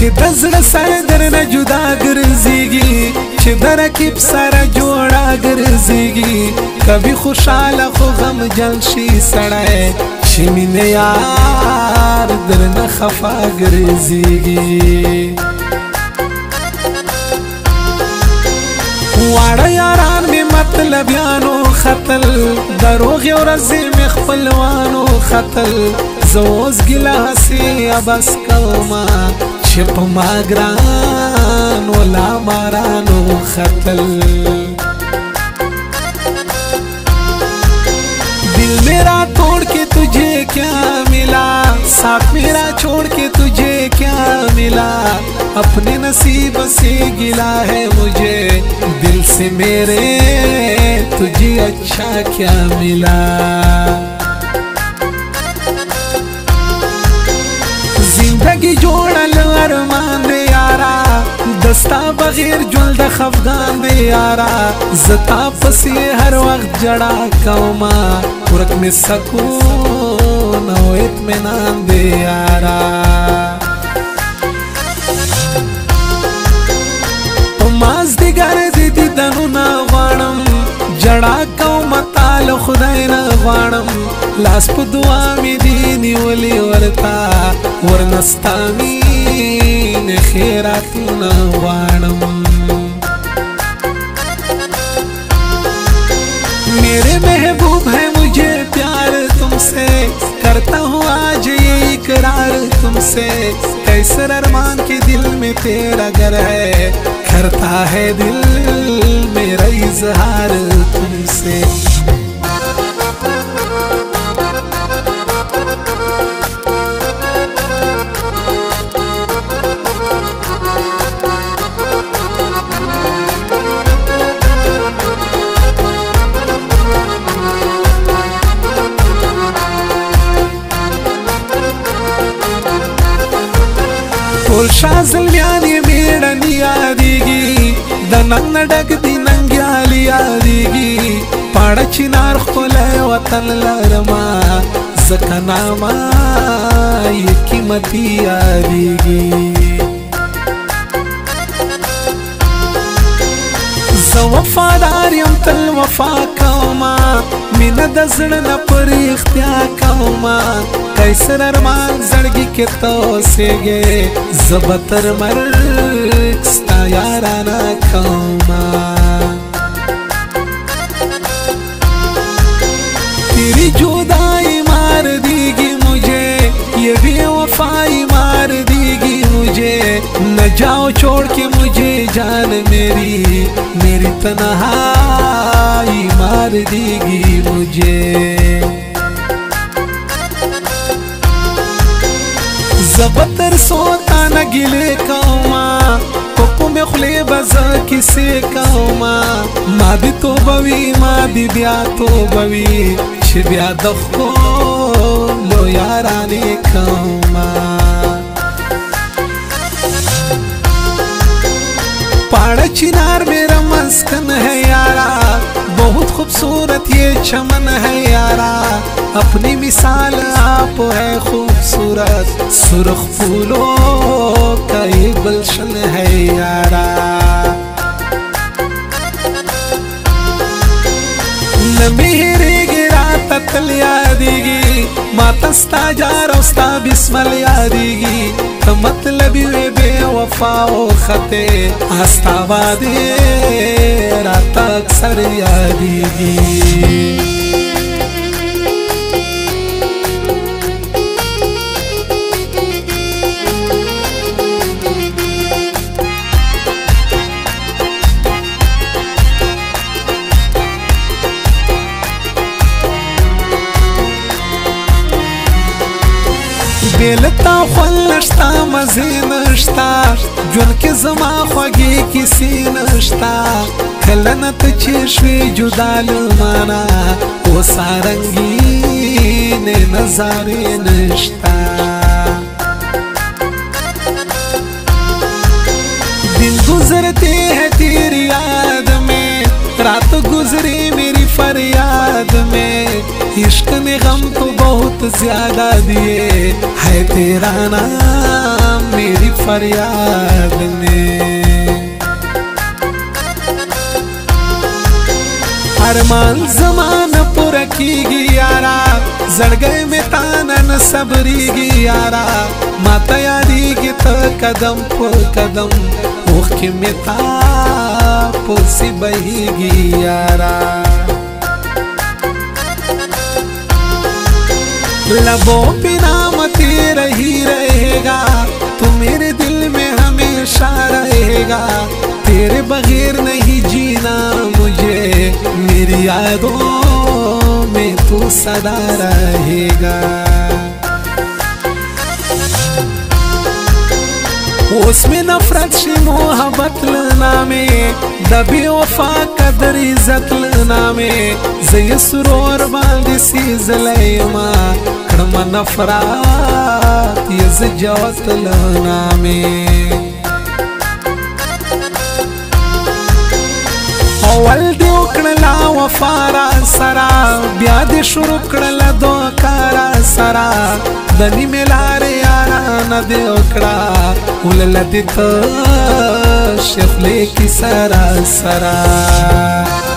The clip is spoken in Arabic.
چه دزر سادر نجدا گرزیگی چه درکیب سارا جوڑا گرزیگی کبھی خوشحال خو غم جلشی سڑائے چه من یار در نخفا گرزیگی وارا یاران می مطلب یانو خطل دروغی و رزی می خپلوانو خطل زوز گلاسی عباس کوما چپ ما گران ولا مارانو خطل دل میرا توڑ کے تجھے کیا ملا ساتھ میرا چھوڑ کے تجھے کیا ملا اپنے نصیب سے گلا ہے مجھے دل سے میرے تجھے اچھا کیا ملا زندگی جوڑا لو ارمان دے یارا دستا بغیر جلد خفغان دے یارا زتا پسی ہر وقت جڑا کوما پورک میں سکون و اطمینان دے یارا جڑا کوما تال خدای نه غواړم لاس په دعا مې دې نیولې ورتا ورنستا مې خیراتونه غواړم میرے محبوب ہے مجھے پیار تم سے کرتا ہوں آج یہ اقرار تم سے قیصر ارمان کے دل میں تیرا گر ہے کرتا ہے دل میرا اظہار تم سے ټول شا زلمیانې میړنې یادېږي د ننګ نه ډک دي ننګیالي یادېږي پاړه چینار ښکلی وطن لرما ځکه نامه یې قیمتي یادېږي زه وفادار یم تل وفا کوما مینه د زړه نه پر اختیا کوما قیصر ارمان زړګي کې ته اوسېږې زه به تر مرګ ستا یارانه کوما تیری جدائی مار دیگی مجھے یہ بھی وفائی مار دیگی مجھے نہ جاؤ چھوڑ کے مجھے جان میری میری تنہائی مار دیگی مجھے زبتر سوتا نگلے کوما کوکو میں خلے بزا کسے کوما ما دی تو بوی ما دی بیا تو بوی چھ بیا دخو لو یارانے کوما پاڑا چنار میرا مسکن ہے یارا بہت خوبصورت یہ چمن ہے یارا اپنی مثال آپ ہے خوبصورت سرخ پھولوں کا یہ گلشن ہے یارا نہ میرے گرات تل یادیگی ماتا ستا جار اوستا بسمل یادیگی تا مطلبی وے بے وفا و خطے آستا وعدے راتا اکثر یادیگی بیلتا خوال نشتا مزی نشتا جون که زما خواگی کسی نشتا کلنت چشوی جدا لمانا او سارنگین نظاری نشتا دن گزرتی ہے تیری یاد میں رات گزری میری فریاد میں عشق में गम तो बहुत ज्यादा दिए है तेरा नाम मेरी फरियाद में अरमान ज़माना पूरा कीगी यारा जड़ गए में ताना न सबरीगी यारा माता यारी की तो कदम पुर कदम ओख में ता पुरसी बहीगी यारा लबों पे नाम तेरा ही रहेगा तू मेरे दिल में हमेशा रहेगा तेरे बगैर नहीं जीना मुझे मेरी यादों में तू सदा रहेगा उसमें नफरत से मोहब्बत लना में दबी वफा कदर इज्जत लना में जय सुरोर बांध सी जलयमा कर्म नफरत यज जोत लना में اول دې وکړله وفا را سره بیا دې شروع کړله دوکه را سره د نیمې لارې یارانه دې وکړه ولله دې ته شخلې کیسه را سره